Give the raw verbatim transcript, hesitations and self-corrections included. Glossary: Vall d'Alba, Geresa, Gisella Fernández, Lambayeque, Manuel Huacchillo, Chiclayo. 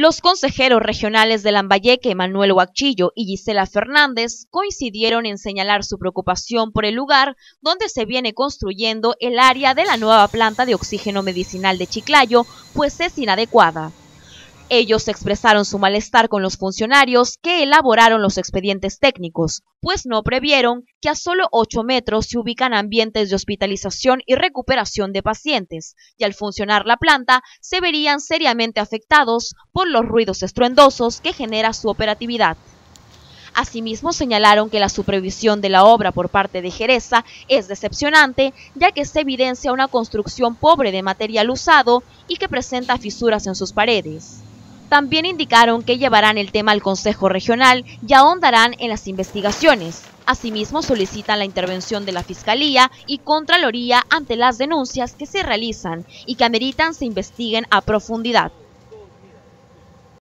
Los consejeros regionales de Lambayeque, Manuel Huacchillo y Gisella Fernández, coincidieron en señalar su preocupación por el lugar donde se viene construyendo el área de la nueva planta de oxígeno medicinal de Chiclayo, pues es inadecuada. Ellos expresaron su malestar con los funcionarios que elaboraron los expedientes técnicos, pues no previeron que a solo ocho metros se ubican ambientes de hospitalización y recuperación de pacientes, y al funcionar la planta se verían seriamente afectados por los ruidos estruendosos que genera su operatividad. Asimismo, señalaron que la supervisión de la obra por parte de Geresa es decepcionante, ya que se evidencia una construcción pobre de material usado y que presenta fisuras en sus paredes. También indicaron que llevarán el tema al Consejo Regional y ahondarán en las investigaciones. Asimismo, solicitan la intervención de la Fiscalía y Contraloría ante las denuncias que se realizan y que ameritan se investiguen a profundidad.